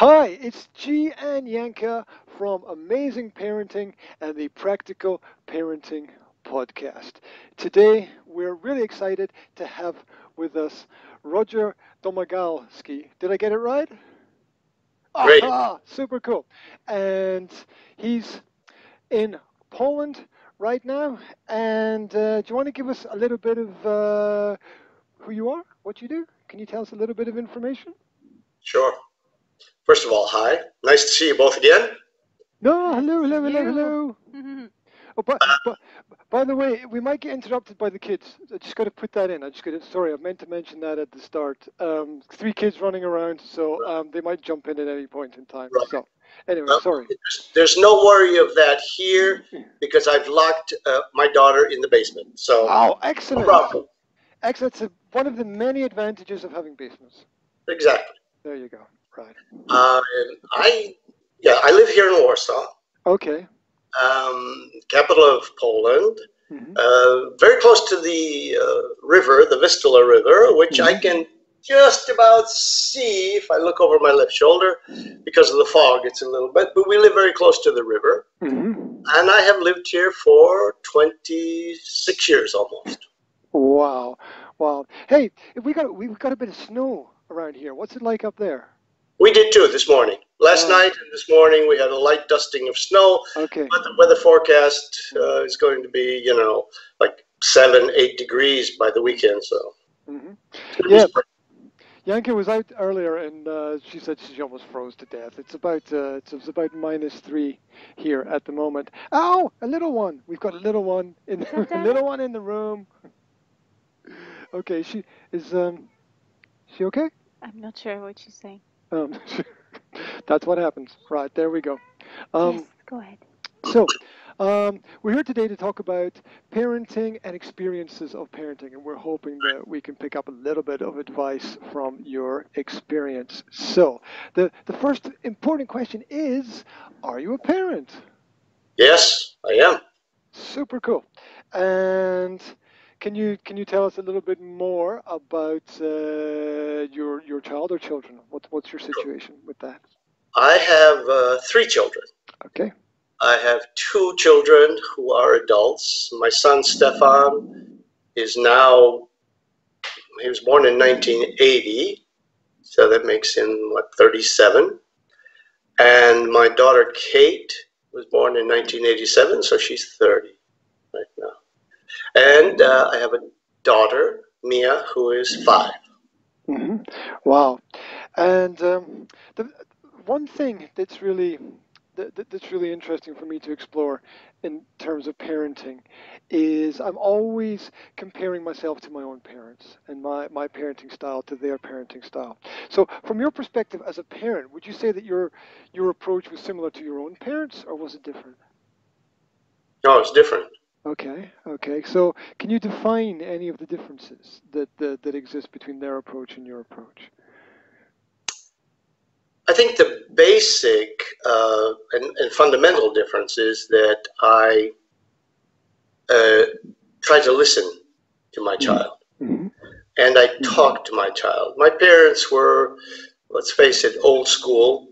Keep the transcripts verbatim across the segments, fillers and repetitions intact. Hi, it's G and Yanka from Amazing Parenting and the Practical Parenting Podcast. Today, we're really excited to have with us Roger Domagalski. Did I get it right? Great. Aha, super cool. And he's in Poland right now. And uh, do you want to give us a little bit of uh, who you are, what you do? Can you tell us a little bit of information? Sure. First of all, hi. Nice to see you both again. No, hello, hello, hello, hello. Mm-hmm. Oh, but, but, by the way, we might get interrupted by the kids. I just got to put that in. I just got to, sorry, I meant to mention that at the start. Um, three kids running around, so um, they might jump in at any point in time. Right. So, anyway, well, sorry. There's, there's no worry of that here because I've locked uh, my daughter in the basement. So, oh, excellent. No problem. Excellent. That's one of the many advantages of having basements. Exactly. There you go. Right. Uh, and I, yeah, I live here in Warsaw. Okay. Um, capital of Poland. Mm-hmm. Uh, very close to the uh, river, the Vistula River, which mm-hmm. I can just about see if I look over my left shoulder because of the fog. It's a little bit, but we live very close to the river. Mm-hmm. And I have lived here for twenty-six years almost. Wow, wow. Hey, we got we've got a bit of snow around here. What's it like up there? We did too this morning. Last oh. night and this morning we had a light dusting of snow. Okay. But the weather forecast uh, is going to be, you know, like seven, eight degrees by the weekend. So. Mm-hmm. Yeah. Yanka was out earlier and uh, she said she almost froze to death. It's about uh, it's, it's about minus three here at the moment. Ow! A little one. We've got a little one in the, okay. little one in the room. Okay. She is. Um, she okay? I'm not sure what she's saying. Um, that's what happens. Right, there we go. Um, yes, go ahead. So, um, we're here today to talk about parenting and experiences of parenting, and we're hoping that we can pick up a little bit of advice from your experience. So, the, the first important question is, are you a parent? Yes, I am. Super cool. And can you can you tell us a little bit more about uh, your your child or children? What what's your situation with that? I have uh, three children. Okay. I have two children who are adults. My son Stefan is now. He was born in nineteen eighty, so that makes him what thirty-seven. And my daughter Kate was born in nineteen eighty-seven, so she's thirty right now. And uh, I have a daughter, Mia, who is five. Mm-hmm. Wow. And um, the one thing that's really that, that's really interesting for me to explore in terms of parenting is I'm always comparing myself to my own parents and my, my parenting style to their parenting style. So from your perspective as a parent, would you say that your your approach was similar to your own parents, or was it different? No, it's different. Okay, okay. So can you define any of the differences that, that, that exist between their approach and your approach? I think the basic uh, and, and fundamental difference is that I uh, try to listen to my child. Mm-hmm. And I talk to my child. My parents were, let's face it, old school.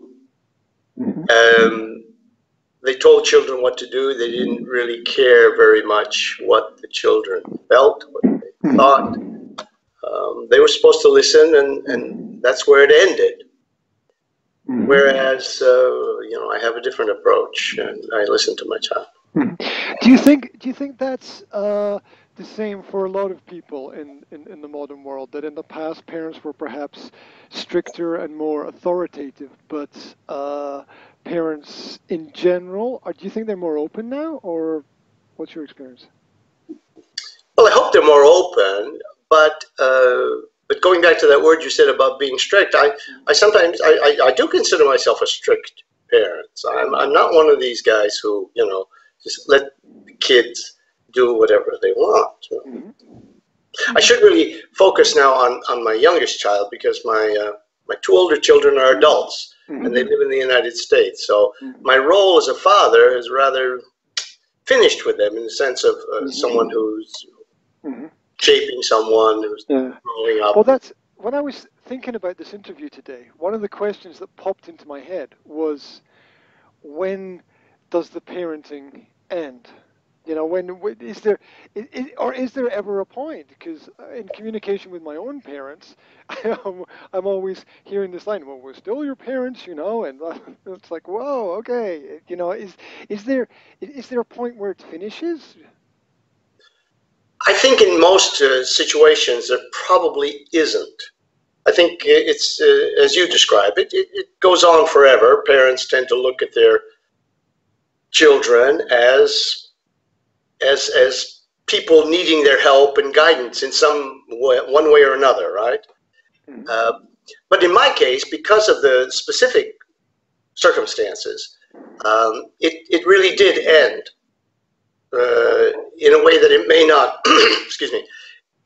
Mm-hmm. Um, They told children what to do. They didn't really care very much what the children felt, what they thought. Um, they were supposed to listen, and, and that's where it ended. Whereas, uh, you know, I have a different approach, and I listen to my child. Do you think? Do you think that's uh, the same for a lot of people in, in, in the modern world? That in the past, parents were perhaps stricter and more authoritative, but uh, parents in general, or do you think they're more open now, or what's your experience? Well, I hope they're more open, but uh, but going back to that word you said about being strict, I, I sometimes, I, I, I do consider myself a strict parent. I'm, I'm not one of these guys who, you know, just let the kids do whatever they want. Mm-hmm. I should really focus now on, on my youngest child because my, uh, my two older children are adults. Mm-hmm. And they live in the United States. So mm-hmm. my role as a father is rather finished with them in the sense of uh, mm-hmm. someone who's mm-hmm. shaping someone, who's yeah. growing up. Well, that's when I was thinking about this interview today, one of the questions that popped into my head was, when does the parenting end? You know, when is there, is, or is there ever a point? Because in communication with my own parents, I'm, I'm always hearing this line, well, we're still your parents, you know, and it's like, whoa, okay. You know, is, is there, is there a point where it finishes? I think in most uh, situations there probably isn't. I think it's, uh, as you describe it, it, it goes on forever. Parents tend to look at their children as as as people needing their help and guidance in some way, one way or another, right? Mm-hmm. Uh, but in my case, because of the specific circumstances, um, it, it really did end uh, in a way that it may not, excuse me,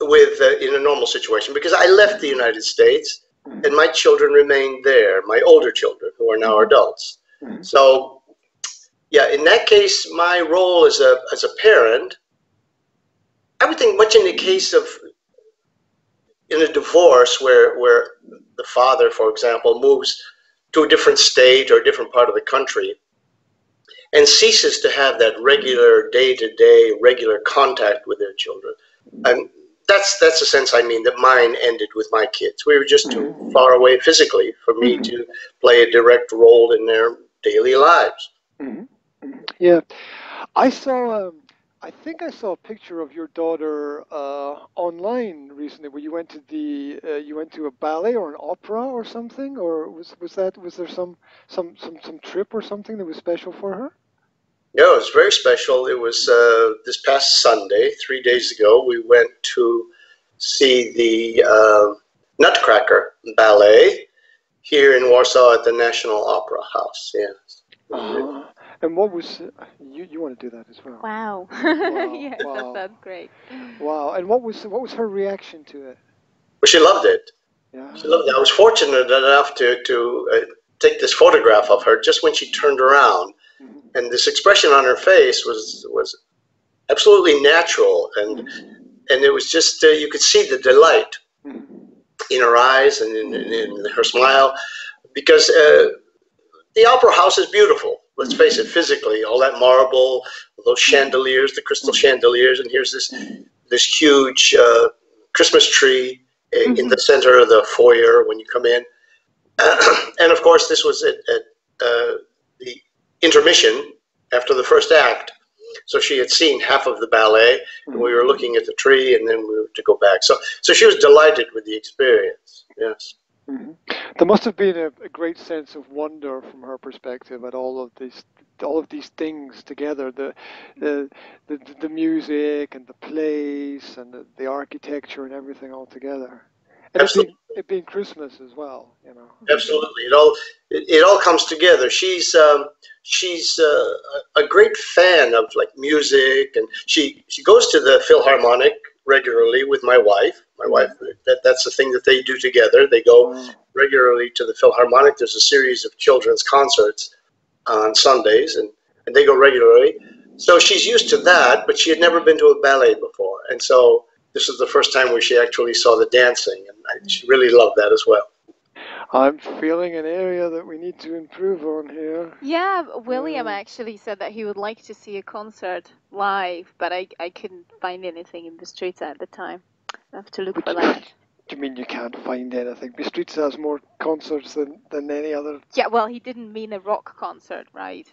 with uh, in a normal situation, because I left the United States and my children remained there, my older children who are now adults. Mm-hmm. So, yeah, in that case, my role as a as a parent, I would think much in the case of in a divorce where where the father, for example, moves to a different state or a different part of the country and ceases to have that regular day-to-day, regular contact with their children. And that's that's the sense I mean that mine ended with my kids. We were just too far away physically for me to play a direct role in their daily lives. Mm-hmm. Yeah, I saw, um, I think I saw a picture of your daughter uh, online recently, where you went to the, uh, you went to a ballet or an opera or something, or was was that was there some some some some trip or something that was special for her? No, it was very special. It was uh, this past Sunday, three days ago. We went to see the uh, Nutcracker ballet here in Warsaw at the National Opera House. Yeah. Oh. And what was, you, you want to do that as well? Wow. Wow. Yes, wow. That sounds great. Wow. And what was what was her reaction to it? Well, she loved it. Yeah. She loved it. I was fortunate enough to, to uh, take this photograph of her just when she turned around. Mm-hmm. And this expression on her face was was absolutely natural. And mm-hmm. and it was just, uh, you could see the delight mm-hmm. in her eyes and in, in, in her smile. Because uh, the Opera House is beautiful. Let's face it, physically, all that marble, those chandeliers, the crystal chandeliers, and here's this this huge uh, Christmas tree mm-hmm. in the center of the foyer when you come in. And, of course, this was at, at uh, the intermission after the first act. So she had seen half of the ballet, and we were looking at the tree, and then we were to go back. So, so she was delighted with the experience, yes. Mm-hmm. There must have been a, a great sense of wonder from her perspective at all of these, all of these things together, the the the, the music and the place and the, the architecture and everything all together. And absolutely. It being, it being Christmas as well, you know. Absolutely, it all it, it all comes together. She's um, she's uh, a great fan of like music, and she she goes to the Philharmonic regularly with my wife. My wife, that, that's the thing that they do together. They go regularly to the Philharmonic. There's a series of children's concerts on Sundays, and, and they go regularly. So she's used to that, but she had never been to a ballet before. And so this was the first time where she actually saw the dancing, and she really loved that as well. I'm feeling an area that we need to improve on here. Yeah, William um, actually said that he would like to see a concert live, but I, I couldn't find anything in Bistrita at the time. I have to look for that. Do you mean you can't find anything? Bistrita has more concerts than, than any other. Yeah, well, he didn't mean a rock concert, right?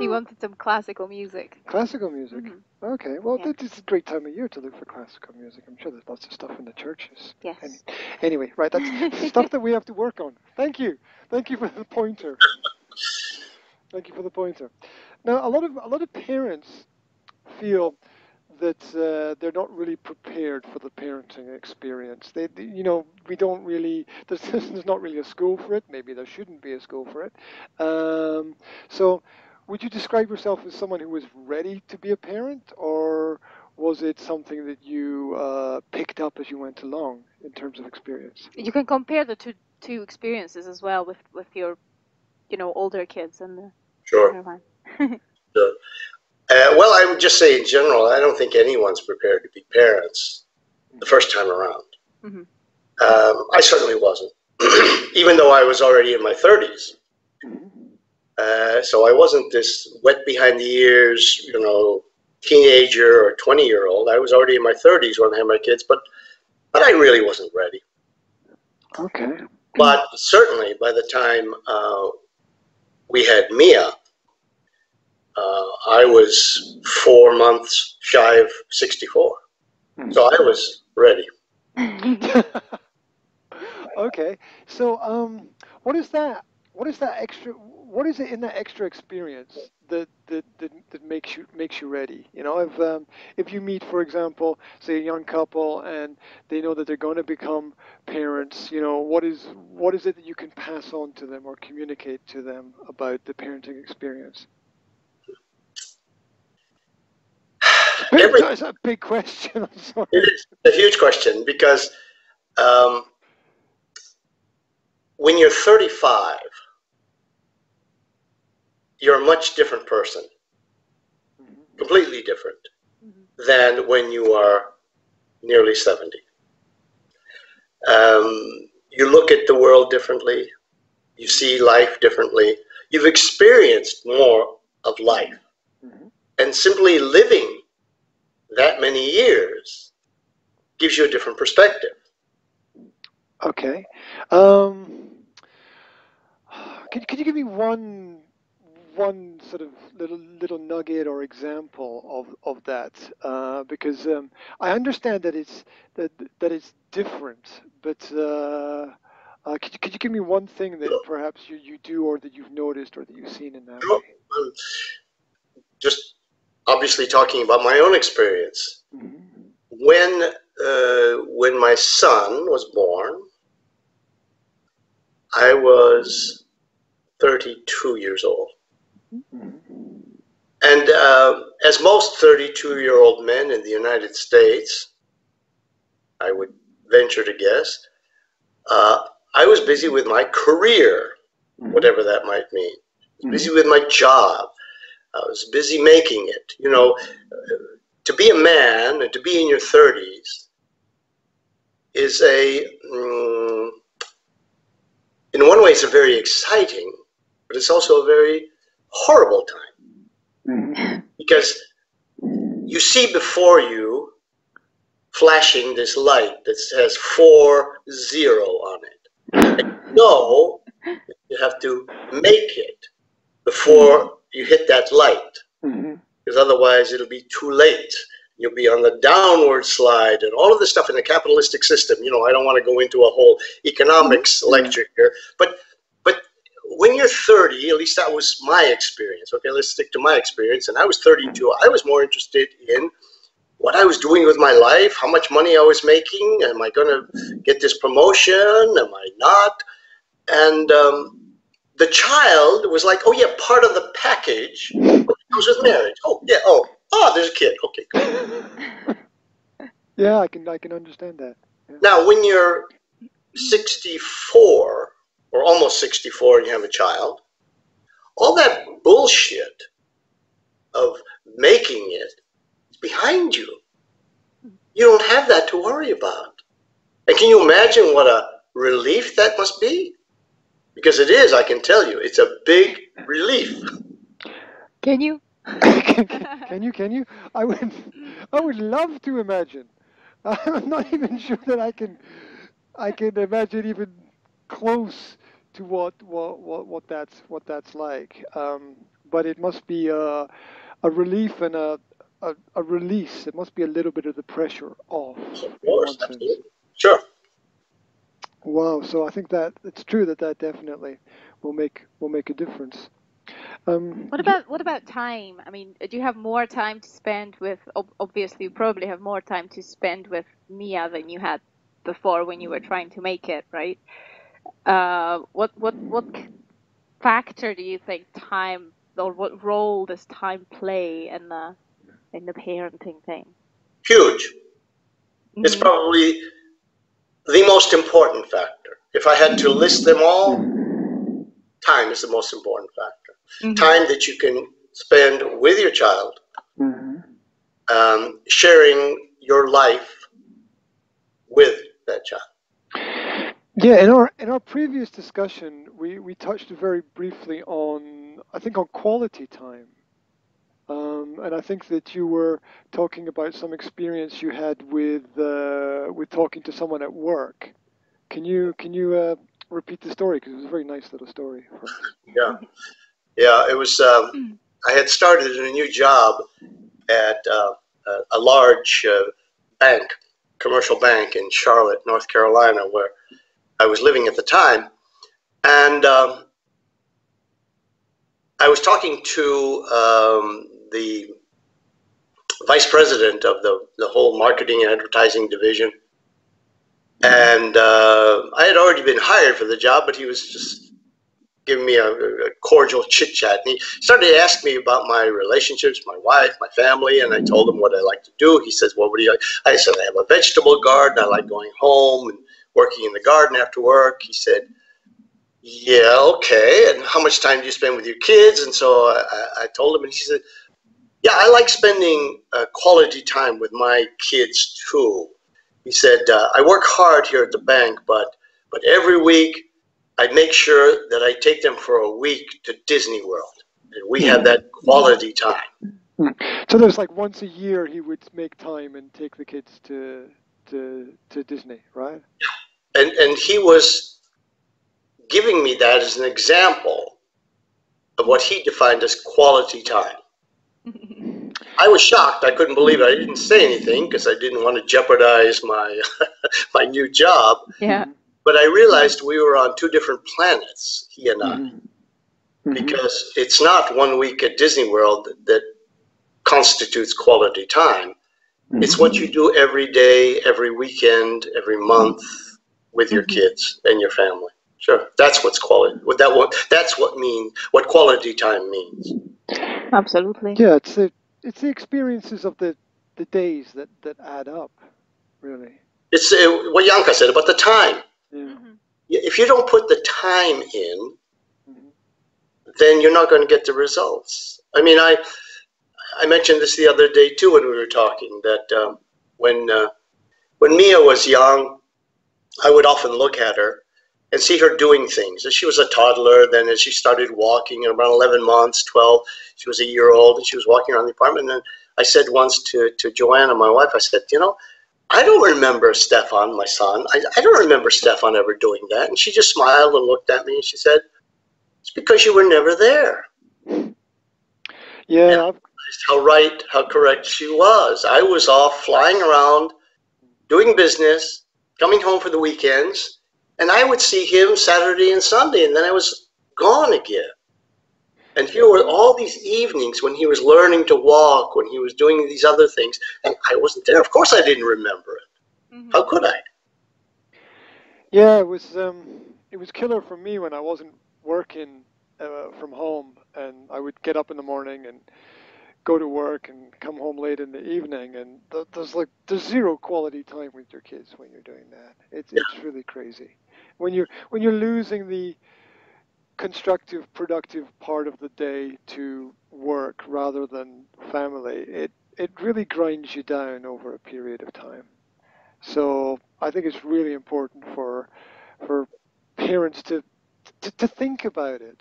He wanted some classical music. Classical music? Mm-hmm. Okay, well, yeah. This is a great time of year to look for classical music. I'm sure there's lots of stuff in the churches. Yes. Any, anyway, right, that's stuff that we have to work on. Thank you. Thank you for the pointer. Thank you for the pointer. Now, a lot of, a lot of parents feel that uh, they're not really prepared for the parenting experience. They, they you know, we don't really, there's, there's not really a school for it. Maybe there shouldn't be a school for it. Um, so would you describe yourself as someone who was ready to be a parent, or was it something that you uh, picked up as you went along in terms of experience? You can compare the two, two experiences as well with, with your, you know, older kids and the younger one. Sure. Sure. Uh, well, I would just say in general, I don't think anyone's prepared to be parents the first time around. Mm-hmm. Um, I certainly wasn't, even though I was already in my thirties. Uh, so I wasn't this wet behind the ears, you know, teenager or twenty-year-old. I was already in my thirties when I had my kids, but but I really wasn't ready. Okay. But certainly by the time uh, we had Mia, uh, I was four months shy of sixty-four. So I was ready. Okay. So um, what is that? What is that extra? What is it in that extra experience that that, that, that makes you makes you ready? You know, if um, if you meet, for example, say a young couple and they know that they're going to become parents, you know, what is what is it that you can pass on to them or communicate to them about the parenting experience? Every, That's a big question. I'm sorry. It is a huge question because um, when you're thirty-five. You're a much different person, completely different than when you are nearly seventy. Um, you look at the world differently. You see life differently. You've experienced more of life. And simply living that many years gives you a different perspective. Okay. Um, could, could you give me one... one sort of little little nugget or example of of that, uh, because um, I understand that it's that that it's different. But uh, uh, could you, could you give me one thing that perhaps you, you do or that you've noticed or that you've seen in that? Well, um, just obviously talking about my own experience. Mm-hmm. When uh, when my son was born, I was thirty-two years old. And uh, as most thirty-two-year-old men in the United States, I would venture to guess, uh, I was busy with my career, whatever that might mean. I was busy with my job. I was busy making it. You know, to be a man and to be in your thirties is a, mm, in one way, it's a very exciting, but it's also a very horrible time, because you see before you flashing this light that says four zero on it. And you know you have to make it before you hit that light, because otherwise it'll be too late. You'll be on the downward slide and all of this stuff in the capitalistic system. You know, I don't want to go into a whole economics lecture here, but when you're thirty, at least that was my experience. Okay, let's stick to my experience. And I was thirty-two. I was more interested in what I was doing with my life, how much money I was making. Am I going to get this promotion? Am I not? And um, the child was like, oh, yeah, part of the package comes with marriage. Oh, yeah. Oh, oh, there's a kid. Okay, cool. Yeah, I can, I can understand that. Yeah. Now, when you're sixty-four, or almost sixty-four and you have a child, all that bullshit of making it is behind you. You don't have that to worry about. And can you imagine what a relief that must be? Because it is, I can tell you, it's a big relief. Can you? Can you, can you? I would, I would love to imagine. I'm not even sure that I can, I can imagine even close to what what what what that's what that's like, um, but it must be a, a relief and a, a a release. It must be a little bit of the pressure off. Of course, absolutely. Sure. Wow. So I think that it's true that that definitely will make will make a difference. Um, what about what about time? I mean, do you have more time to spend with? Obviously, you probably have more time to spend with Mia than you had before when you were trying to make it, right? Uh, what what what factor do you think time, or what role does time play in the in the parenting thing? Huge. Mm-hmm. It's probably the most important factor. If I had to list them all, time is the most important factor. Mm-hmm. Time that you can spend with your child, mm-hmm. um, sharing your life with that child. Yeah, in our in our previous discussion, we, we touched very briefly on, I think, on quality time. Um, and I think that you were talking about some experience you had with uh, with talking to someone at work. Can you can you uh, repeat the story? Because it was a very nice little story. Yeah, yeah. It was. Um, I had started a new job at uh, a large uh, bank, commercial bank in Charlotte, North Carolina, where I was living at the time, and um, I was talking to um, the vice president of the, the whole marketing and advertising division, and uh, I had already been hired for the job, but he was just giving me a, a cordial chit-chat, and he started to ask me about my relationships, my wife, my family, and I told him what I like to do. He says, well, what do you like? I said, I have a vegetable garden, I like going home and working in the garden after work. He said, yeah, okay, and how much time do you spend with your kids? And so I, I told him, and he said, yeah, I like spending uh, quality time with my kids too. He said, uh, I work hard here at the bank, but, but every week I make sure that I take them for a week to Disney World, and we have that quality time. So there's like once a year he would make time and take the kids to to, to Disney, right? And, and he was giving me that as an example of what he defined as quality time. I was shocked. I couldn't believe it. I didn't say anything because I didn't want to jeopardize my my new job. Yeah. But I realized we were on two different planets, he and I, mm-hmm. because it's not one week at Disney World that constitutes quality time. Mm-hmm. It's what you do every day, every weekend, every month with your mm-hmm. kids and your family. Sure, that's what's quality. What that what that's what mean what quality time means. Absolutely. Yeah, it's the it's the experiences of the the days that that add up, really. It's uh, what Janka said about the time. Yeah. Mm-hmm. If you don't put the time in, mm-hmm. then you're not going to get the results. I mean, I I mentioned this the other day too when we were talking that um, when uh, when Mia was young, I would often look at her and see her doing things. As she was a toddler, then as she started walking, around eleven months, twelve, she was a year old, and she was walking around the apartment. And then I said once to, to Joanna, my wife, I said, you know, I don't remember Stefan, my son. I, I don't remember Stefan ever doing that. And she just smiled and looked at me, and she said, it's because you were never there. Yeah. And I realized how right, how correct she was. I was off flying around, doing business, coming home for the weekends, and I would see him Saturday and Sunday, and then I was gone again. And here were all these evenings when he was learning to walk, when he was doing these other things, and I wasn't there. Of course I didn't remember it. Mm-hmm. How could I? Yeah, it was um, it was killer for me when I wasn't working uh, from home, and I would get up in the morning and go to work and come home late in the evening, and th there's like there's zero quality time with your kids when you're doing that. It's yeah. it's really crazy. When you're when you're losing the constructive, productive part of the day to work rather than family, it it really grinds you down over a period of time. So I think it's really important for for parents to To, to think about it.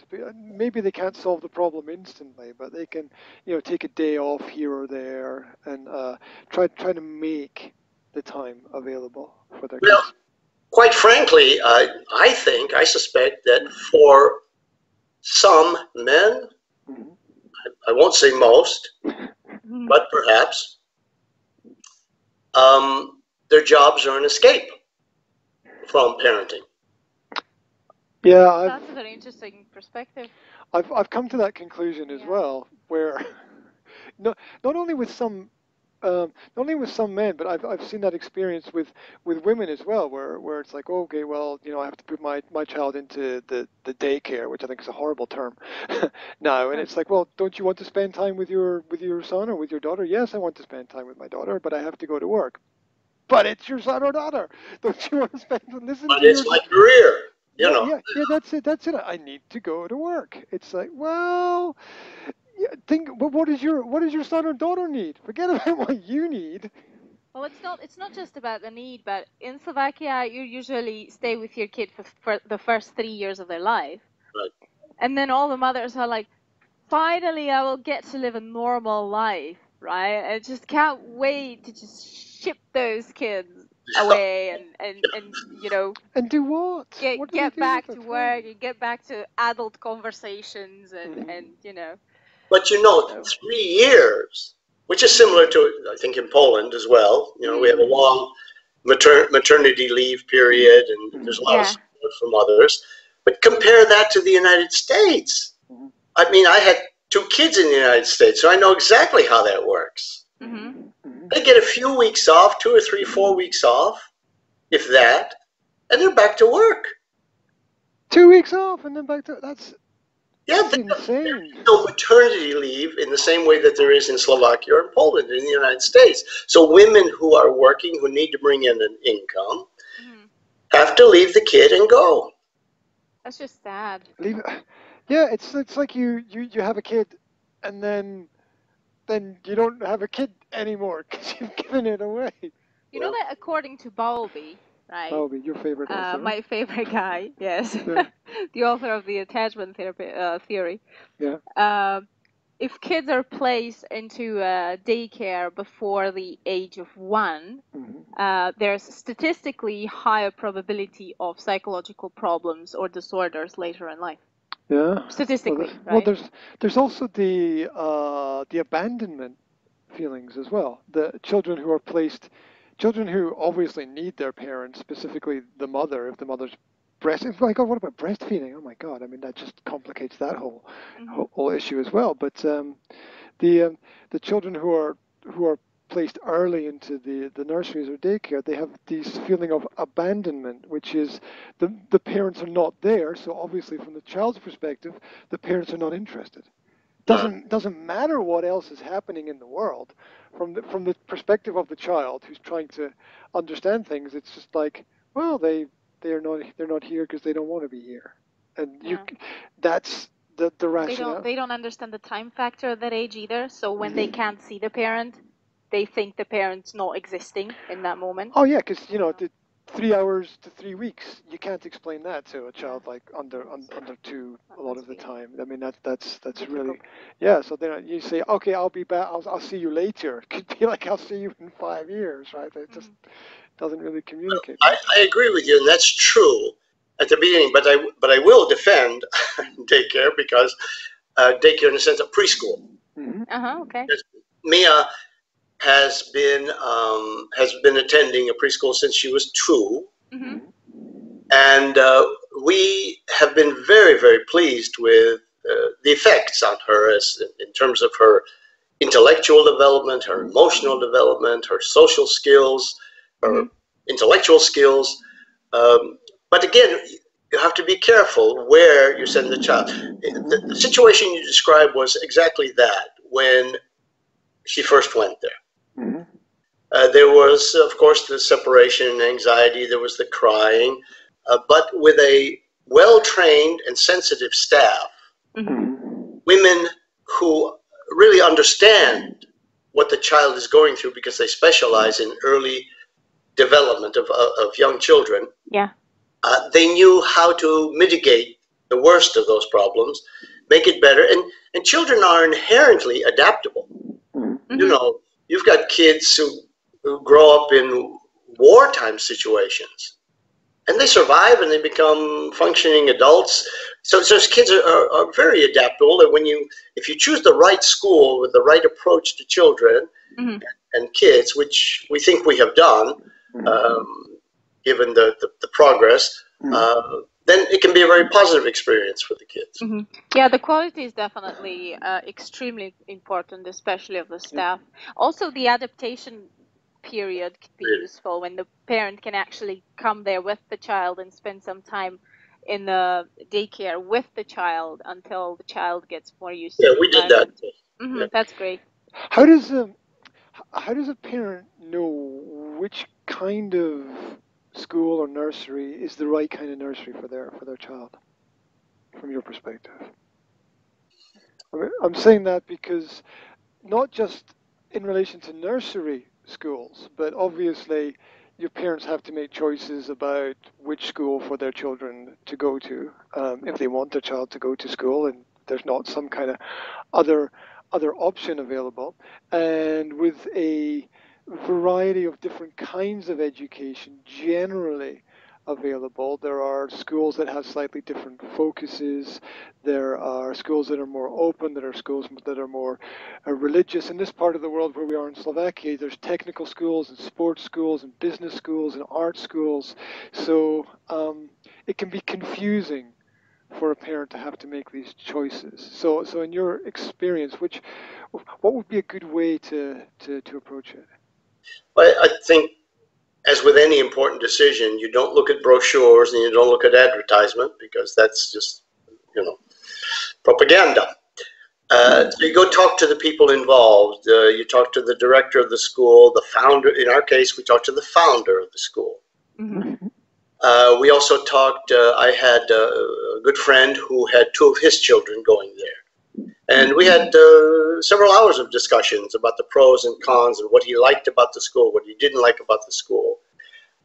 Maybe they can't solve the problem instantly, but they can, you know, take a day off here or there and uh, try try to make the time available for their well, kids. Quite frankly, uh, I think, I suspect that for some men, mm-hmm. I, I won't say most, but perhaps, um, their jobs are an escape from parenting. Yeah, I've, that's a very interesting perspective. I've I've come to that conclusion as yeah. well, where not not only with some um, not only with some men, but I've I've seen that experience with with women as well, where where it's like, okay, well, you know, I have to put my my child into the the daycare, which I think is a horrible term now, and it's like, well, don't you want to spend time with your with your son or with your daughter? Yes, I want to spend time with my daughter, but I have to go to work. But it's your son or daughter. Don't you want to spend listen? But to it's your my career. You know. Yeah, yeah, that's it. That's it. I need to go to work. It's like, well, think. What is your What does your son or daughter need? Forget about what you need. Well, it's not it's not just about the need, but in Slovakia, you usually stay with your kid for, for the first three years of their life. Right. And then all the mothers are like, finally, I will get to live a normal life, right? I just can't wait to just ship those kids away and, and, and you know. And do what? Get, what do get back to work and get back to adult conversations and, mm-hmm. and you know. But, you know, so. three years... Which is similar to, I think, in Poland as well. You know, we have a long mater maternity leave period, and there's a lot yeah. of support from others. But compare that to the United States. I mean, I had two kids in the United States, so I know exactly how that works. Mm-hmm. They get a few weeks off, two or three, four weeks off, if that, and they're back to work. Two weeks off and then back to work. That's... Yeah, there is no maternity leave in the same way that there is in Slovakia or in Poland, in the United States. So women who are working, who need to bring in an income, mm-hmm. have to leave the kid and go. That's just sad. Leave, yeah, it's it's like you, you, you have a kid and then then you don't have a kid anymore because you've given it away. You well, know that according to Bowlby, right. Bowlby, your favorite author. Uh, my favorite guy, yes. Yeah. The author of the attachment therapy, uh, theory. Yeah. Uh, if kids are placed into uh, daycare before the age of one, mm-hmm. uh, there's statistically higher probability of psychological problems or disorders later in life. Yeah. Statistically, well, there's, right? Well, there's, there's also the, uh, the abandonment feelings as well. The children who are placed... Children who obviously need their parents, specifically the mother, if the mother's breast. Oh my God, what about breastfeeding? Oh my God, I mean that just complicates that whole mm-hmm. whole, whole issue as well. But um, the um, the children who are who are placed early into the the nurseries or daycare, they have this feeling of abandonment, which is the the parents are not there. So obviously, from the child's perspective, the parents are not interested. Doesn't doesn't matter what else is happening in the world. From the from the perspective of the child who's trying to understand things, it's just like, well, they they're not they're not here because they don't want to be here, and yeah. you that's the the rationale. They don't they don't understand the time factor at that age either. So when they can't see the parent, they think the parent's not existing in that moment. Oh yeah, because you know the three hours to three weeks, you can't explain that to a child like under un, under two a lot of the time. I mean that that's that's really yeah. So then you say, okay, I'll be back. I'll I'll see you later. It could be like I'll see you in five years, right? It just doesn't really communicate. Well, I, I agree with you, and that's true at the beginning. But I but I will defend daycare because uh, daycare in the sense of preschool. Mm-hmm. Uh huh. Okay. Because Mia has been um, has been attending a preschool since she was two, mm-hmm. and uh, we have been very very pleased with uh, the effects on her as in terms of her intellectual development, her emotional development, her social skills, her mm-hmm. intellectual skills. Um, but again, you have to be careful where you send the child. The, the situation you described was exactly that when she first went there. Mm-hmm. Uh, there was, of course, the separation and anxiety. There was the crying, uh, but with a well-trained and sensitive staff, mm-hmm. women who really understand what the child is going through because they specialize in early development of, uh, of young children. Yeah, uh, they knew how to mitigate the worst of those problems, make it better, and and children are inherently adaptable. Mm-hmm. You know. You've got kids who, who grow up in wartime situations, and they survive and they become functioning adults. So, so those kids are, are, are very adaptable. And when you, if you choose the right school with the right approach to children mm-hmm. and, and kids, which we think we have done, mm-hmm. um, given the, the, the progress, mm-hmm. uh, then it can be a very positive experience for the kids. Mm-hmm. Yeah, the quality is definitely uh, extremely important, especially of the staff. Mm-hmm. Also, the adaptation period could be yeah. useful when the parent can actually come there with the child and spend some time in the daycare with the child until the child gets more used yeah, to it. Yeah, we did that. Mm-hmm, yeah. That's great. How does a, how does a parent know which kind of school or nursery is the right kind of nursery for their for their child, from your perspective? I mean, I'm saying that because not just in relation to nursery schools. But obviously, your parents have to make choices about which school for their children to go to, um, if they want their child to go to school and there's not some kind of other other option available. And with a variety of different kinds of education generally available, there are schools that have slightly different focuses, there are schools that are more open, there are schools that are more uh, religious. In this part of the world where we are in Slovakia, there's technical schools and sports schools and business schools and art schools, so um, it can be confusing for a parent to have to make these choices. So so in your experience, which what would be a good way to to, to approach it? Well, I think, as with any important decision, you don't look at brochures and you don't look at advertisement, because that's just, you know, propaganda. Uh, so you go talk to the people involved. Uh, you talk to the director of the school, the founder. In our case, we talked to the founder of the school. Mm-hmm. uh, we also talked, uh, I had a good friend who had two of his children going there. And we had uh, several hours of discussions about the pros and cons and what he liked about the school, what he didn't like about the school.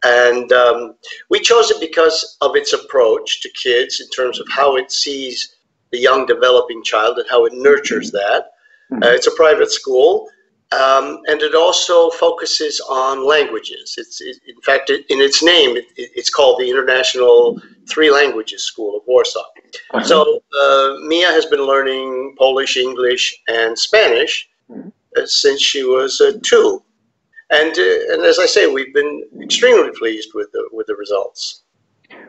And um, we chose it because of its approach to kids in terms of how it sees the young developing child and how it nurtures that. Uh, it's a private school, um, and it also focuses on languages. It's, it, in fact, it, in its name, it, it's called the International Three Languages School of Warsaw. So uh, Mia has been learning Polish, English, and Spanish uh, since she was uh, two. And, uh, and as I say, we've been extremely pleased with the, with the results.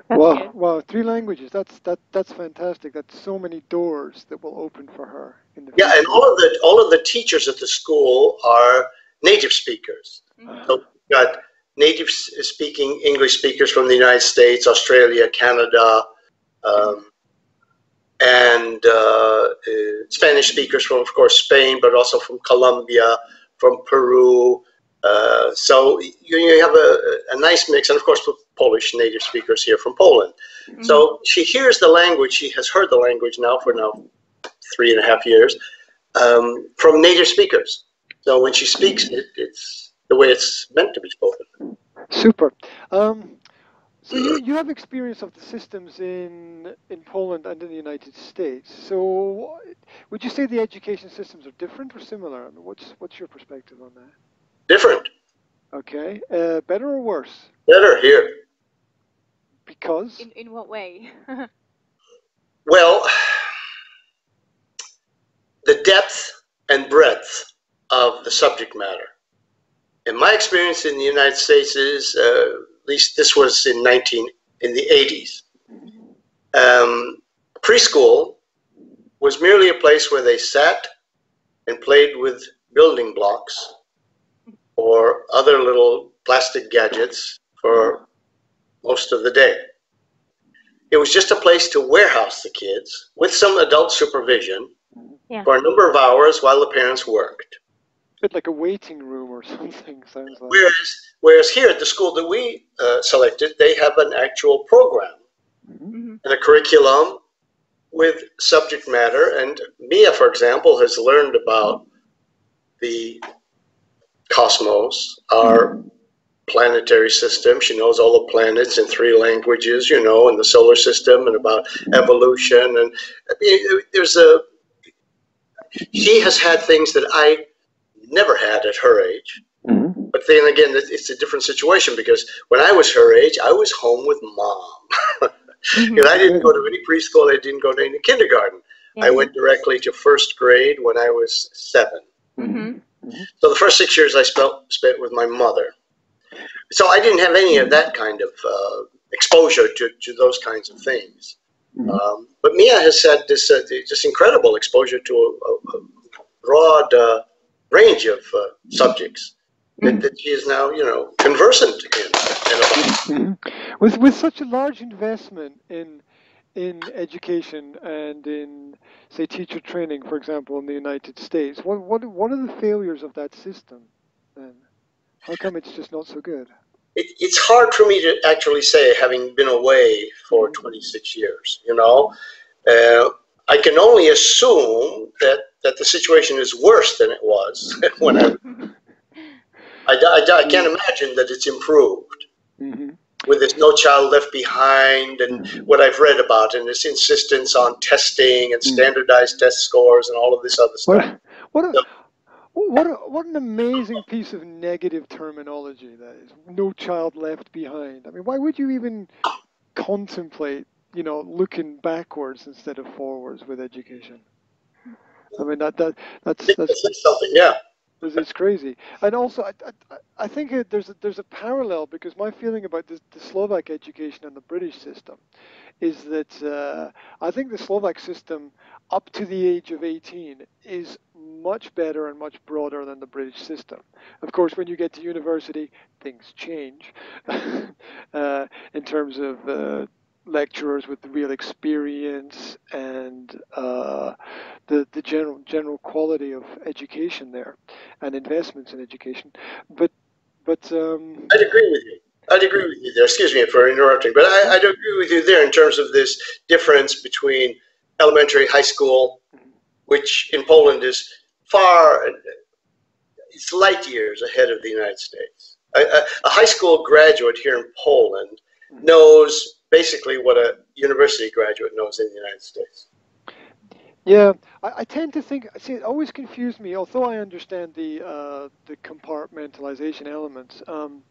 Wow, wow, three languages, that's, that, that's fantastic. That's so many doors that will open for her. In the yeah, and all of, the, all of the teachers at the school are native speakers. Mm-hmm. So we've got native-speaking English speakers from the United States, Australia, Canada, um, and uh, uh, Spanish speakers from, of course, Spain, but also from Colombia, from Peru. Uh, so you, you have a, a nice mix, and of course, Polish native speakers here from Poland. Mm-hmm. So she hears the language, she has heard the language now for now three and a half years, um, from native speakers. So when she speaks, it, it's the way it's meant to be spoken. Super. Um, so you, you have experience of the systems in, in Poland and in the United States. So would you say the education systems are different or similar? I mean, what's, what's your perspective on that? Different. Okay. Uh, better or worse? Better here. Because? In, in what way? Well, the depth and breadth of the subject matter. In my experience in the United States is, uh, at least this was in nineteen in the eighties. Um, preschool was merely a place where they sat and played with building blocks or other little plastic gadgets for most of the day. It was just a place to warehouse the kids with some adult supervision yeah. for a number of hours while the parents worked. A bit like a waiting room or something. Sounds like. Whereas, whereas here at the school that we uh, selected, they have an actual program mm-hmm. and a curriculum with subject matter. And Mia, for example, has learned about the cosmos, our planetary system. She knows all the planets in three languages, you know, and the solar system and about evolution. And I mean, there's a, she has had things that I never had at her age. Mm-hmm. But then again, it's a different situation because when I was her age, I was home with mom. And I didn't go to any preschool. I didn't go to any kindergarten. Mm-hmm. I went directly to first grade when I was seven. Mm-hmm. So the first six years I spent with my mother. So I didn't have any of that kind of uh, exposure to, to those kinds of things. Um, but Mia has had this uh, just incredible exposure to a, a broad uh, range of uh, subjects that, that she is now, you know, conversant in. in with with such a large investment in. in education and in, say, teacher training, for example, in the United States, what what what are the failures of that system, then? How come it's just not so good? It, it's hard for me to actually say, having been away for twenty-six years, you know. Uh, I can only assume that, that the situation is worse than it was when I I, I, I can't imagine that it's improved mm-hmm. with this No Child Left Behind and mm-hmm. what I've read about and this insistence on testing and standardized mm-hmm. test scores and all of this other stuff. What, what, a, so, what, a, what an amazing piece of negative terminology that is, No Child Left Behind. I mean, why would you even contemplate, you know, looking backwards instead of forwards with education? I mean, that, that that's, that's something, yeah. It's crazy. And also, I, I, I think it, there's, a, there's a parallel, because my feeling about the, the Slovak education and the British system is that uh, I think the Slovak system up to the age of eighteen is much better and much broader than the British system. Of course, when you get to university, things change uh, in terms of uh, lecturers with real experience and uh, the the general general quality of education there, and investments in education. But but um, I'd agree with you. I'd agree with you there. Excuse me for interrupting, but I, I'd agree with you there in terms of this difference between elementary, high school, which in Poland is far, it's light years ahead of the United States. A, a, a high school graduate here in Poland knows basically what a university graduate knows in the United States. Yeah, I, I tend to think, see, it always confused me, although I understand the uh, the compartmentalization elements. Um,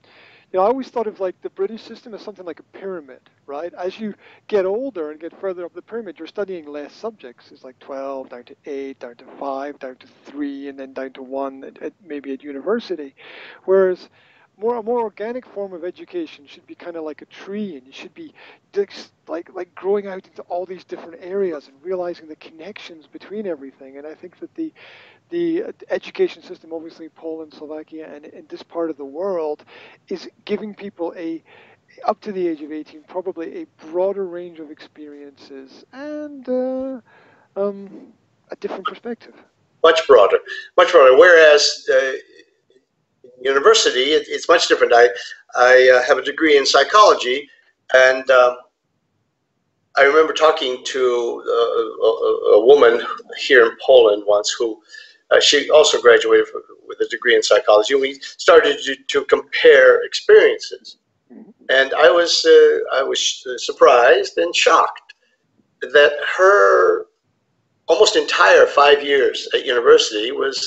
you know, I always thought of like the British system as something like a pyramid, right? As you get older and get further up the pyramid, you're studying less subjects. It's like twelve, down to eight, down to five, down to three, and then down to one, at, at, maybe at university. Whereas More, a more organic form of education should be kind of like a tree, and you should be like like growing out into all these different areas and realizing the connections between everything. And I think that the the education system, obviously Poland, Slovakia, and in this part of the world, is giving people a up to the age of eighteen probably a broader range of experiences and uh, um, a different perspective. Much broader, much broader. Whereas. Uh, University, it, it's much different. I, I uh, have a degree in psychology, and um, I remember talking to uh, a, a woman here in Poland once who uh, she also graduated with a degree in psychology. We started to, to compare experiences, and I was uh, I was surprised and shocked that her almost entire five years at university was.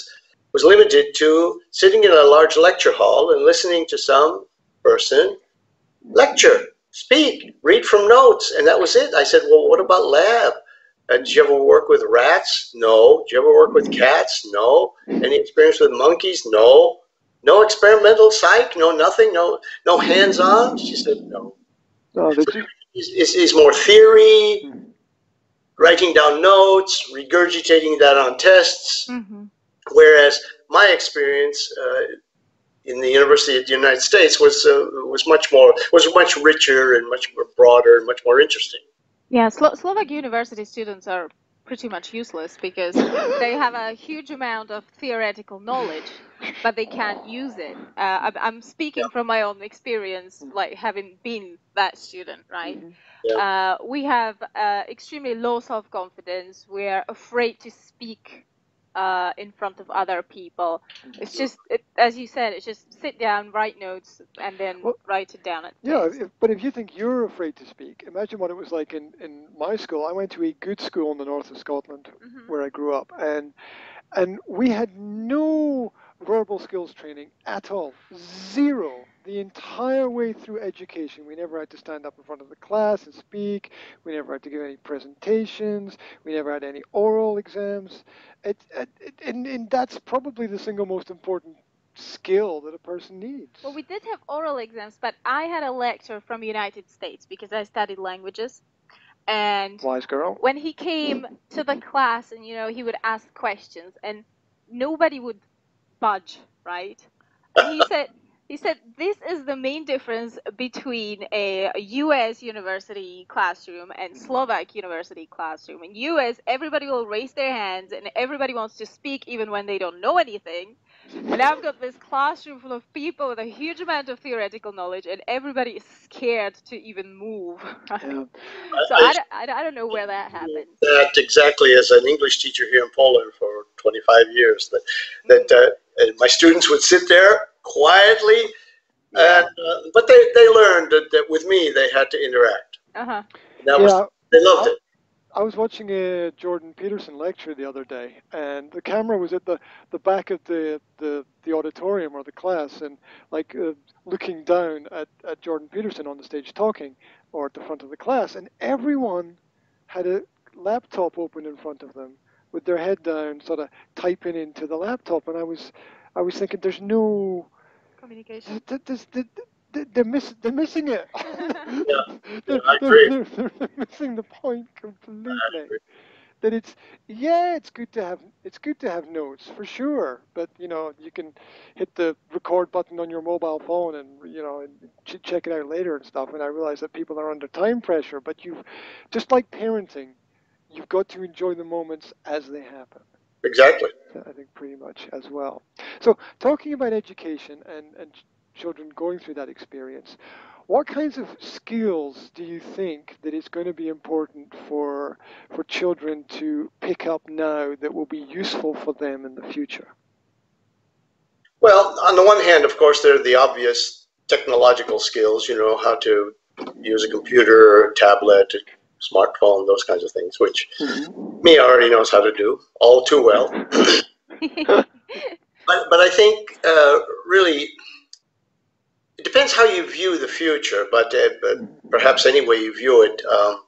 was limited to sitting in a large lecture hall and listening to some person lecture, speak, read from notes, and that was it. I said, well, what about lab? Uh, did you ever work with rats? No. Did you ever work with cats? No. Any experience with monkeys? No. No experimental psych? No, nothing? No, no hands-on? She said, no. no so it's, it's, it's more theory, writing down notes, regurgitating that on tests. Mm-hmm. Whereas my experience uh, in the University of the United States was uh, was much more was much richer and much more broader and much more interesting. Yeah, Slo Slovak university students are pretty much useless because they have a huge amount of theoretical knowledge, but they can't use it. Uh, I'm speaking yeah. from my own experience, like having been that student, right? Mm-hmm. yeah. uh, we have uh, extremely low self-confidence. We are afraid to speak Uh, in front of other people. It's just, it, as you said, it's just sit down, write notes, and then well, write it down. At yeah, if, but if you think you're afraid to speak, imagine what it was like in, in my school. I went to a good school in the north of Scotland, mm-hmm. where I grew up, and and we had no verbal skills training at all, zero. The entire way through education, we never had to stand up in front of the class and speak. We never had to give any presentations. We never had any oral exams. It, it, it, and, and that's probably the single most important skill that a person needs. Well, we did have oral exams, but I had a lecturer from the United States because I studied languages. And wise girl. When he came to the class and, you know, he would ask questions and nobody would budge, right? And he said... He said, this is the main difference between a U S university classroom and Slovak university classroom. In U S, everybody will raise their hands and everybody wants to speak even when they don't know anything. And I've got this classroom full of people with a huge amount of theoretical knowledge and everybody is scared to even move. Right? Yeah. So I, I, I don't know where that happened. That exactly, as an English teacher here in Poland for twenty-five years, that, that uh, my students would sit there quietly. Yeah. And, uh, but they, they learned that, that with me, they had to interact. Uh-huh. That was, yeah. They loved it. I was watching a Jordan Peterson lecture the other day, and the camera was at the, the back of the, the, the auditorium or the class, and like uh, looking down at, at Jordan Peterson on the stage talking, or at the front of the class, and everyone had a laptop open in front of them with their head down, sort of typing into the laptop. And I was, I was thinking, there's no communication. Th th th th they're, miss they're missing it. Yeah, they're, I agree. They're, they're, they're missing the point completely. That it's yeah, it's good to have it's good to have notes for sure. But you know, you can hit the record button on your mobile phone and you know and ch check it out later and stuff. And I realize that people are under time pressure. But you, just like parenting, you've got to enjoy the moments as they happen. Exactly. I think pretty much as well. So talking about education and, and children going through that experience, what kinds of skills do you think that it's going to be important for, for children to pick up now that will be useful for them in the future? Well, on the one hand, of course, there are the obvious technological skills, you know, how to use a computer or a tablet, smartphone, those kinds of things, which mm-hmm. Mia already knows how to do all too well. but but I think uh, really it depends how you view the future. But, uh, but perhaps any way you view it, um,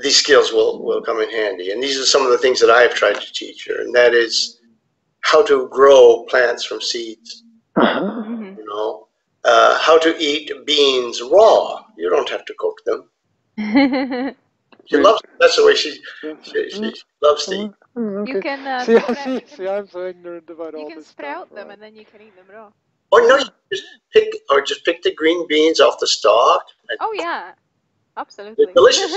these skills will will come in handy. And these are some of the things that I have tried to teach her, and that is how to grow plants from seeds. Mm-hmm. You know, uh, how to eat beans raw. You don't have to cook them. She loves it. That's the way she, she, she loves to eat. Okay. You can uh, see, see, see, I'm so ignorant about you all this. You can sprout stuff, them right? And then you can eat them raw. Or no, you just pick or just pick the green beans off the stalk. And oh yeah, absolutely. They're delicious,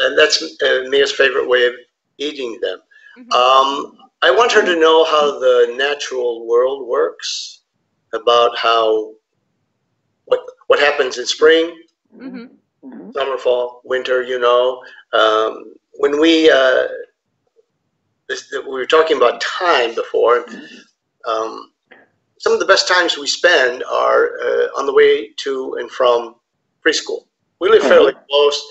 and that's uh, Mia's favorite way of eating them. Mm-hmm. um, I want her to know how the natural world works, about how what what happens in spring. Mm-hmm. Mm-hmm. Summer, fall, winter, you know. Um, when we, uh, this, we were talking about time before, um, some of the best times we spend are uh, on the way to and from preschool. We live fairly close,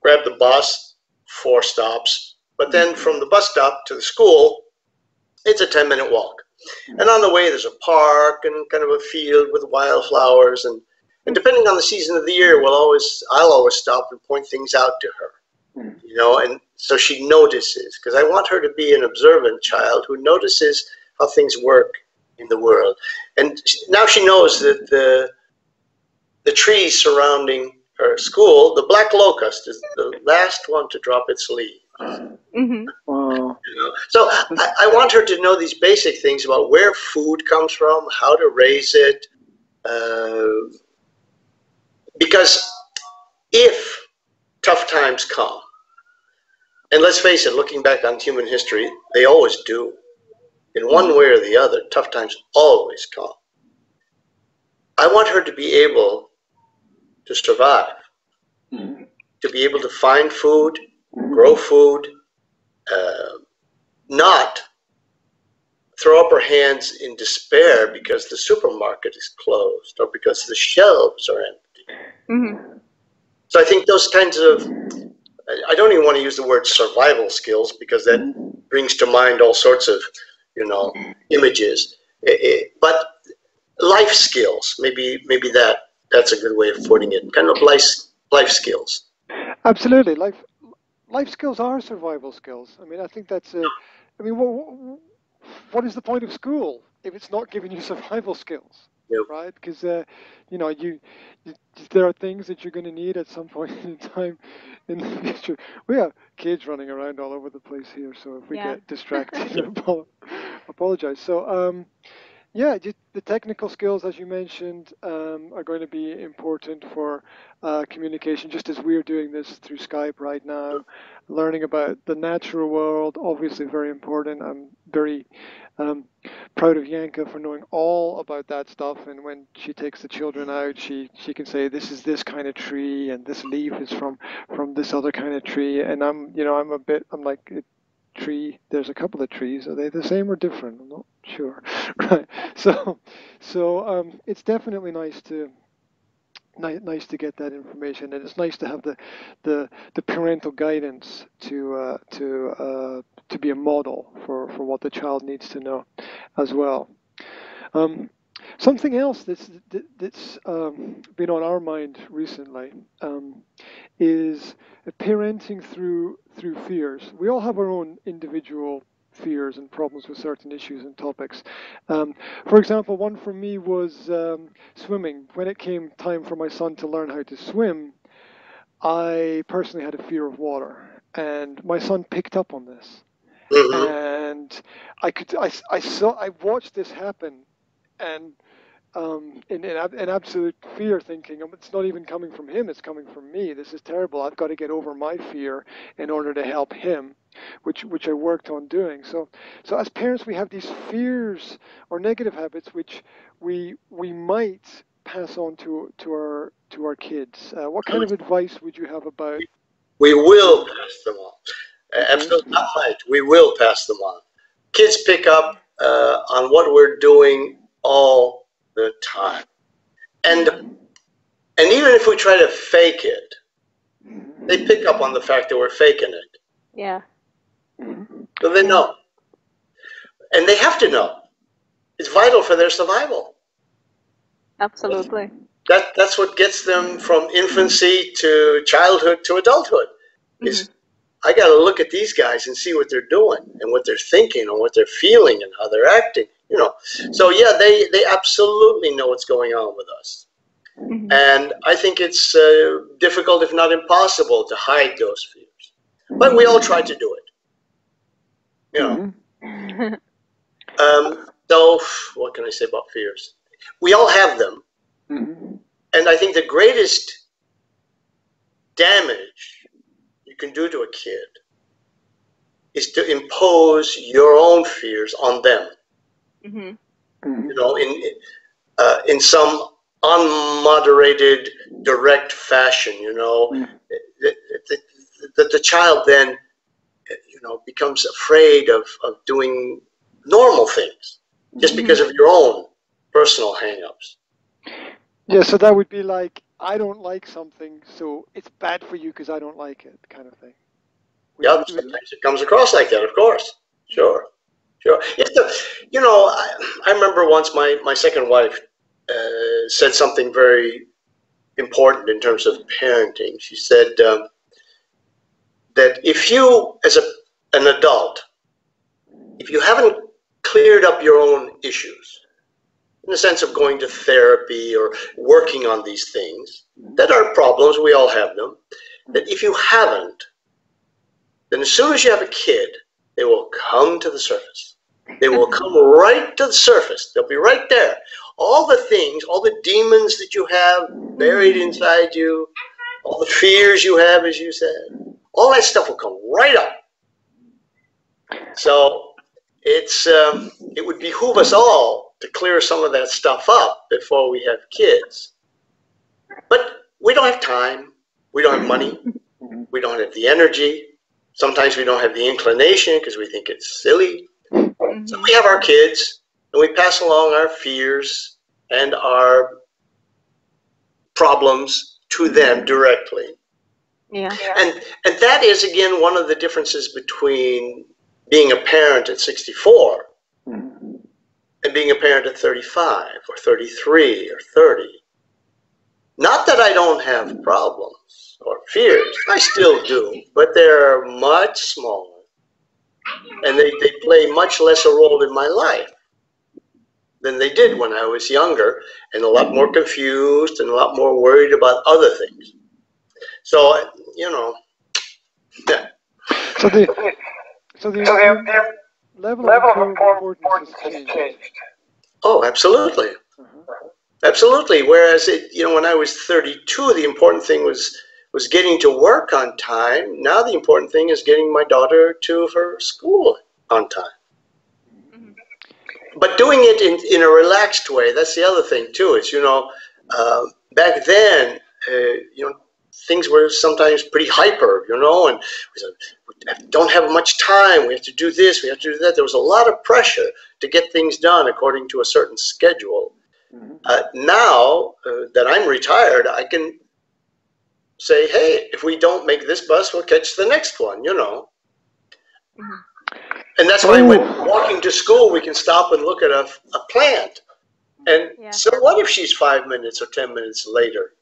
grab the bus, four stops, but then from the bus stop to the school, it's a ten minute walk. And on the way, there's a park and kind of a field with wildflowers and And depending on the season of the year, we'll always, I'll always stop and point things out to her, you know, and so she notices, because I want her to be an observant child who notices how things work in the world. And now she knows that the, the tree surrounding her school, the black locust, is the last one to drop its leaves. Mm-hmm. Wow. You know? So I, I want her to know these basic things about where food comes from, how to raise it, uh, because if tough times come, and let's face it, looking back on human history, they always do. In one way or the other, tough times always come. I want her to be able to survive, mm-hmm. to be able to find food, grow food, uh, not throw up her hands in despair because the supermarket is closed or because the shelves are empty. Mm-hmm. So I think those kinds of, I don't even want to use the word survival skills, because that brings to mind all sorts of, you know, images. It, it, but life skills, maybe maybe that that's a good way of putting it. Kind of life life skills. Absolutely, life life skills are survival skills. I mean, I think that's a. I mean, what what is the point of school if it's not giving you survival skills? Yep. Right, because uh, you know you, you there are things that you're going to need at some point in time in the future. We have kids running around all over the place here, so if we yeah. get distracted, I apologize. So um, yeah, just the technical skills, as you mentioned, um, are going to be important for uh, communication, just as we're doing this through Skype right now. Learning about the natural world, obviously very important. I'm very Um, proud of Yanka for knowing all about that stuff, and when she takes the children out, she she can say this is this kind of tree and this leaf is from from this other kind of tree, and I'm you know I'm a bit I'm like it, tree. There's a couple of trees. Are they the same or different? I'm not sure. Right. So, so um, it's definitely nice to ni nice to get that information, and it's nice to have the the, the parental guidance to uh, to uh, to be a model for for what the child needs to know, as well. Um, Something else that's that's um, been on our mind recently um, is parenting through through fears. We all have our own individual fears and problems with certain issues and topics. Um, for example, one for me was um, swimming. When it came time for my son to learn how to swim, I personally had a fear of water, and my son picked up on this. And I could I, I saw I watched this happen. And um, in, in, in absolute fear, thinking, it's not even coming from him, it's coming from me. This is terrible. I've got to get over my fear in order to help him, which which I worked on doing. So, so as parents, we have these fears or negative habits which we we might pass on to to our to our kids. Uh, what kind of advice would you have about? We will pass them on. Mm-hmm. Absolutely not right. We will pass them on. Kids pick up uh, on what we're doing all the time, and and even if we try to fake it, they pick up on the fact that we're faking it. Yeah. So they know, and they have to know. It's vital for their survival. Absolutely. That that's what gets them from infancy to childhood to adulthood. Mm-hmm. Is I got to look at these guys and see what they're doing and what they're thinking and what they're feeling and how they're acting. You know, so yeah, they, they absolutely know what's going on with us. Mm-hmm. And I think it's uh, difficult, if not impossible, to hide those fears. But we all try to do it. You know. Mm-hmm. um, so, what can I say about fears? We all have them. Mm-hmm. And I think the greatest damage you can do to a kid is to impose your own fears on them. Mm-hmm. You know, in uh, in some unmoderated, direct fashion, you know, mm-hmm. that the, the, the child then, you know, becomes afraid of, of doing normal things just mm-hmm. because of your own personal hang-ups. Yeah, so that would be like, I don't like something, so it's bad for you because I don't like it, kind of thing. We yeah, sometimes it comes across like that, of course, sure. Sure. You know, I, I remember once my, my second wife uh, said something very important in terms of parenting. She said um, that if you, as a, an adult, if you haven't cleared up your own issues, in the sense of going to therapy or working on these things, that are problems, we all have them, that if you haven't, then as soon as you have a kid, they will come to the surface. They will come right to the surface. They'll be right there. All the things, all the demons that you have buried inside you, all the fears you have, as you said, all that stuff will come right up. So it's um, it would behoove us all to clear some of that stuff up before we have kids. But we don't have time. We don't have money. We don't have the energy. Sometimes we don't have the inclination because we think it's silly. Mm-hmm. So we have our kids, and we pass along our fears and our problems to them directly. Yeah. And and that is, again, one of the differences between being a parent at sixty-four mm-hmm. and being a parent at thirty-five or thirty-three or thirty. Not that I don't have problems or fears. I still do, but they're much smaller, and they, they play much less a role in my life than they did when I was younger, and a lot more confused and a lot more worried about other things. So, you know, yeah. So the, so the, so the, the level, level of importance has changed. changed. Oh, absolutely. Uh-huh. Absolutely. Whereas, it, you know, when I was thirty-two, the important thing was was getting to work on time. Now the important thing is getting my daughter to her school on time. Mm-hmm. But doing it in, in a relaxed way, that's the other thing, too. It's, you know, uh, back then, uh, you know, things were sometimes pretty hyper, you know, and we don't have much time, we have to do this, we have to do that. There was a lot of pressure to get things done according to a certain schedule. Mm-hmm. uh, now uh, that I'm retired, I can say, hey, if we don't make this bus, we'll catch the next one, you know. Mm-hmm. And that's why when walking to school, we can stop and look at a, a plant. And yeah. So what if she's five minutes or ten minutes later?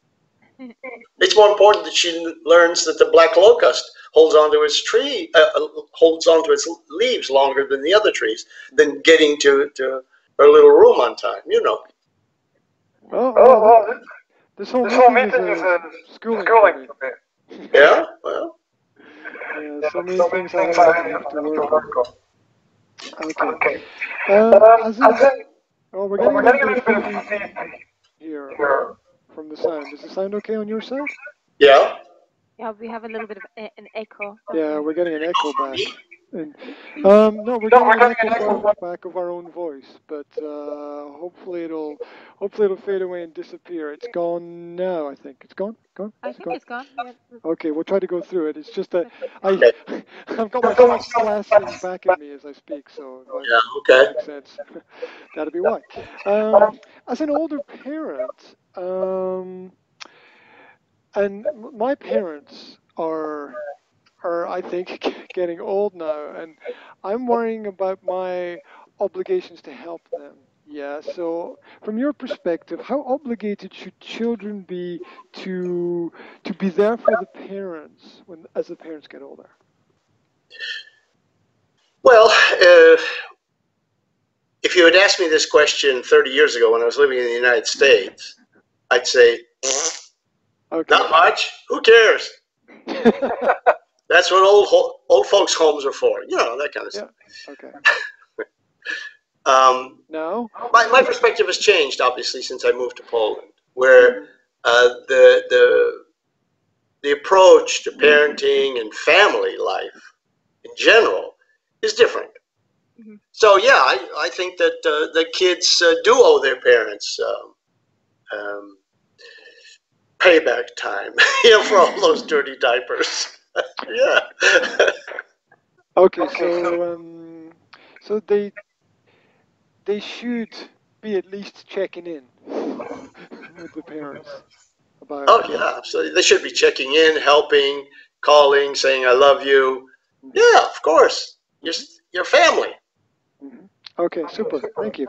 It's more important that she learns that the black locust holds onto its tree, uh, holds onto its leaves longer than the other trees, than getting to, to her little room on time, you know. Oh, oh, well, this whole, this whole meeting, meeting is a schooling, schooling for me. Yeah, well. Yeah, yeah, so many so things, things I have, have to work, work on. Okay. okay. Um, um, as as in, oh, we're getting a little bit of feedback here. here. From the sound. Does it sound okay on your side? Yeah. Yeah, we have a little bit of a, an echo. Yeah, we're getting an echo back. And, um, no, we're no, getting, we're getting an echo back, back of our own voice, but uh, hopefully it'll hopefully it'll fade away and disappear. It's gone now, I think. It's gone. Gone. I it's think gone? it's gone. Yeah. Okay, we'll try to go through it. It's just that I I've got my glasses back at me as I speak, so yeah, okay. Makes sense. That'll be why. Um, as an older parent. Um, and my parents are, are, I think, getting old now, and I'm worrying about my obligations to help them. Yeah, so from your perspective, how obligated should children be to to be there for the parents when as the parents get older? Well, uh, if you had asked me this question thirty years ago when I was living in the United States, I'd say, okay. Not much. Who cares? That's what old old folks' homes are for. You know, that kind of stuff. Yeah. Okay. um, no. My my perspective has changed, obviously, since I moved to Poland, where uh, the the the approach to parenting and family life in general is different. Mm-hmm. So yeah, I I think that uh, the kids uh, do owe their parents. Um, Um, payback time, you know, for all those dirty diapers. Yeah. Okay, okay, so um, so they they should be at least checking in with the parents. About oh yeah, absolutely. They should be checking in, helping, calling, saying I love you. Yeah, of course. You're your family. Okay, super. Thank you.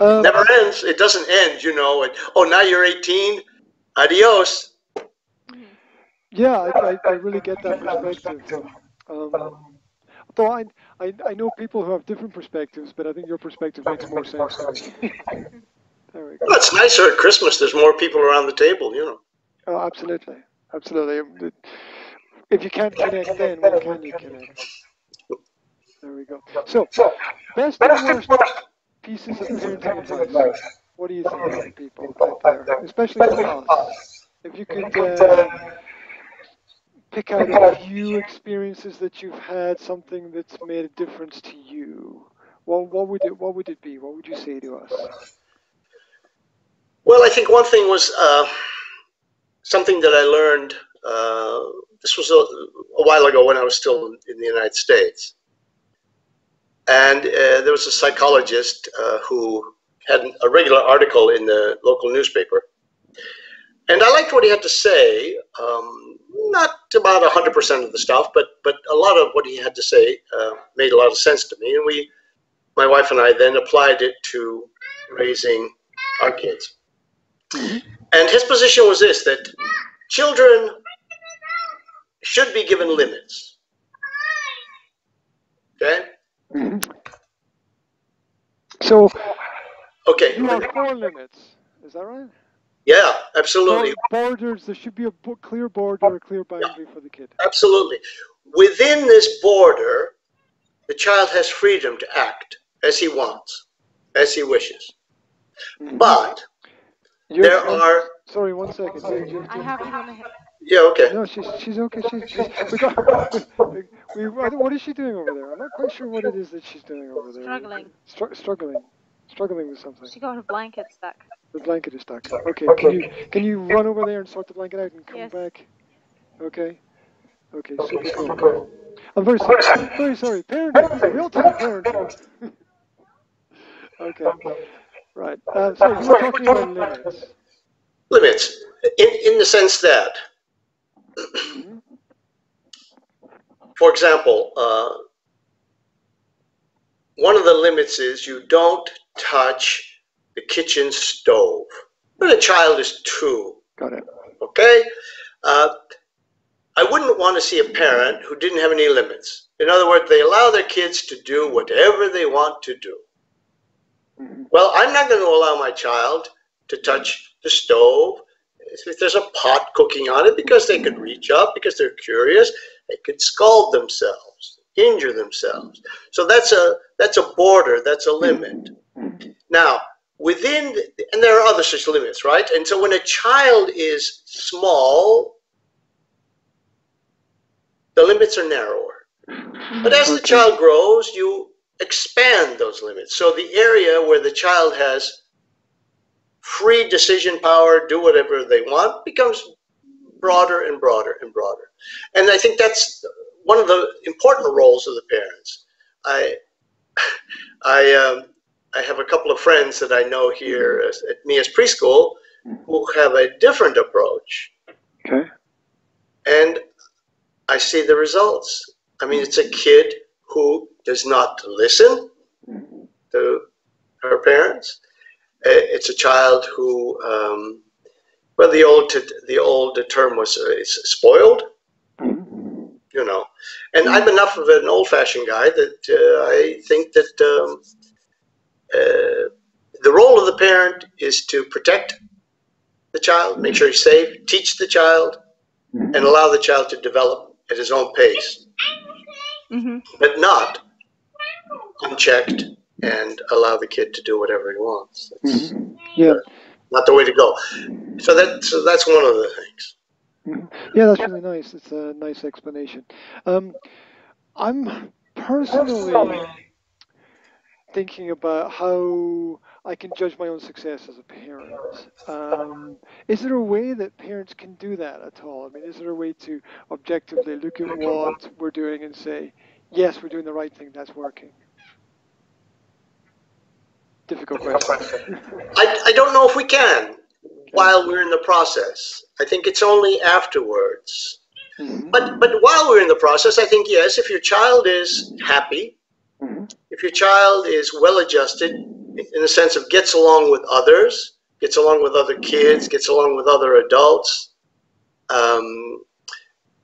Um, Never ends. It doesn't end, you know. And, oh, now you're eighteen. Adios. Yeah, I, I, I really get that perspective. Um, although I, I, I know people who have different perspectives, but I think your perspective makes more sense. There we go. Well, it's nicer at Christmas. There's more people around the table, you know. Oh, absolutely. Absolutely. If you can't connect then, when can you connect? There we go. So, best and worst pieces of parenting advice. What do you think of people out there, especially for us? If you could uh, pick out a few experiences that you've had, something that's made a difference to you, well, what would it what would it be? What would you say to us? Well, I think one thing was uh, something that I learned. Uh, this was a, a while ago when I was still in the United States. And uh, there was a psychologist uh, who had a regular article in the local newspaper. And I liked what he had to say, um, not about one hundred percent of the stuff, but, but a lot of what he had to say uh, made a lot of sense to me. And we, my wife and I then applied it to raising our kids. And his position was this, that children should be given limits. Okay? Mm-hmm. So, okay. You have four limits, is that right? Yeah, absolutely. Borders, there should be a clear border, a clear boundary yeah, for the kid. Absolutely. Within this border, the child has freedom to act as he wants, as he wishes. Mm-hmm. But You're, there uh, are. Sorry, one second. I have it on the head. Yeah, okay. No, she's, she's okay. She's, she's, we got, we, we, what is she doing over there? I'm not quite sure what it is that she's doing over there. Struggling. Str struggling. Struggling with something. She got her blanket stuck. The blanket is stuck. Okay, okay. Can you, can you run over there and sort the blanket out and come yes. back? Okay. Okay, super cool. I'm very sorry. I'm very sorry. Parenting, real-time parenting. Okay. Right. Uh, so you were talking about limits. Limits, in, in the sense that, mm-hmm. for example, uh, one of the limits is you don't touch the kitchen stove when a child is two. Got it. Okay? Uh, I wouldn't want to see a parent who didn't have any limits. In other words, they allow their kids to do whatever they want to do. Mm-hmm. Well, I'm not going to allow my child to touch the stove if there's a pot cooking on it, because they could reach up, because they're curious, they could scald themselves, injure themselves. So that's a, that's a border, that's a limit. Now, within, the, and there are other such limits, right? And so when a child is small, the limits are narrower. But as the child grows, you expand those limits. So the area where the child has free decision power, do whatever they want, becomes broader and broader and broader. And I think that's one of the important roles of the parents. I, I, um, I have a couple of friends that I know here as, at Mia's preschool who have a different approach. Okay. And I see the results. I mean, it's a kid who does not listen to her parents. It's a child who, um, well, the old the old term was uh, it's spoiled, you know. And I'm enough of an old-fashioned guy that uh, I think that um, uh, the role of the parent is to protect the child, make sure he's safe, teach the child, and allow the child to develop at his own pace, mm-hmm. but not unchecked. And allow the kid to do whatever he wants. That's mm-hmm. yeah. not the way to go. So that so that's one of the things. Mm-hmm. Yeah, that's really nice. It's a nice explanation. Um, I'm personally thinking about how I can judge my own success as a parent. Um, is there a way that parents can do that at all? I mean, is there a way to objectively look at what we're doing and say, yes, we're doing the right thing, that's working? Difficult question. I, I don't know if we can okay. while we're in the process. I think it's only afterwards. Mm-hmm. But but while we're in the process, I think, yes, if your child is happy, mm-hmm. if your child is well-adjusted in the sense of gets along with others, gets along with other kids, mm-hmm. gets along with other adults, um,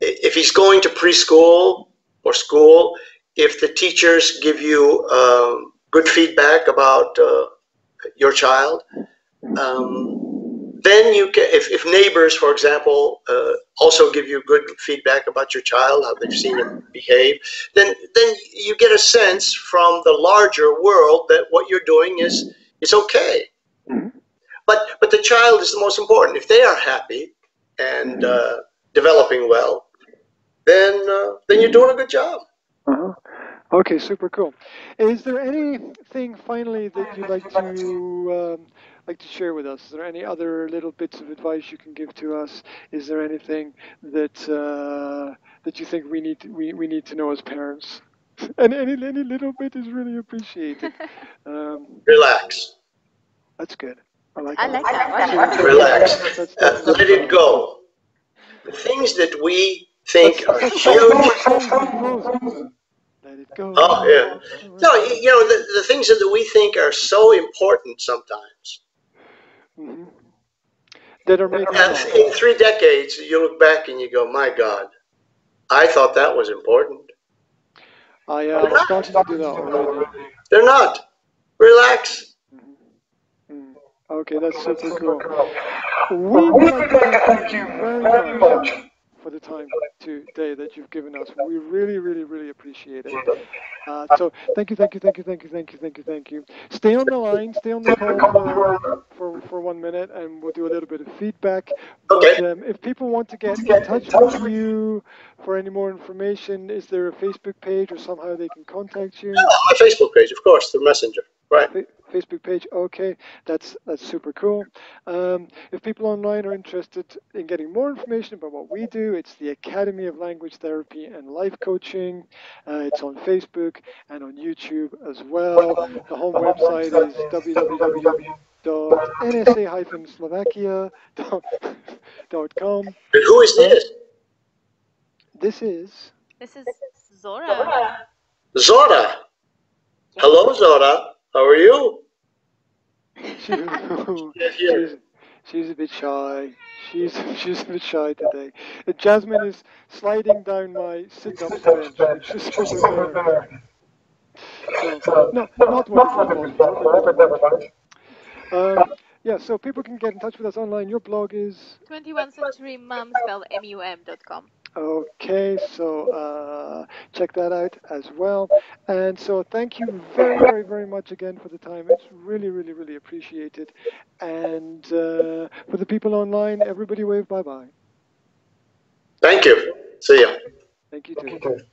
if he's going to preschool or school, if the teachers give you um, good feedback about uh, your child, um, then you can, if, if neighbors, for example, uh, also give you good feedback about your child, how they've seen him behave, then then you get a sense from the larger world that what you're doing is, is okay. But, but the child is the most important. If they are happy and uh, developing well, then, uh, then you're doing a good job. Uh-huh. Okay, super cool. Is there anything finally that you'd like to um, like to share with us? Is there any other little bits of advice you can give to us? Is there anything that uh, that you think we need to, we we need to know as parents? And any any little bit is really appreciated. Um, Relax. That's good. I like I that. Like that one. Relax. That's, that's, that's uh, let it go. The things that we think are huge. Let it go. Oh, yeah. No, you know, the, the things that we think are so important sometimes. Mm-hmm. That are made and in three decades, you look back and you go, my God, I thought that was important. I uh, They're not. To do that already. They're not. Relax. Mm-hmm. Okay, that's super cool. We would like to thank you very much for the time today that you've given us. We really, really, really appreciate it. Uh, so thank you, thank you, thank you, thank you, thank you, thank you, thank you. Stay on the line, stay on the call for, for one minute, and we'll do a little bit of feedback. But um, if people want to get in touch with you for any more information, is there a Facebook page or somehow they can contact you? Yeah, my Facebook page, of course, the Messenger, right. Facebook page. Okay, that's that's super cool. Um, if people online are interested in getting more information about what we do, it's the Academy of Language Therapy and Life Coaching. Uh, it's on Facebook and on YouTube as well. The home website is w w w dot n s a dash slovakia dot com. And who is this? This is... This is Zora. Zora. Hello, Zora. How are you? She, she's, she's a bit shy. She's she's a bit shy today. Jasmine is sliding down my sit-up bench, which is over there. So, no, not what um, Yeah, so people can get in touch with us online. Your blog is twenty one century mum, spelled M U M dot com. Okay, so uh, check that out as well. And so thank you very, very, very much again for the time. It's really, really, really appreciated. And uh, for the people online, everybody wave bye-bye. Thank you. See ya. Thank you too. Okay.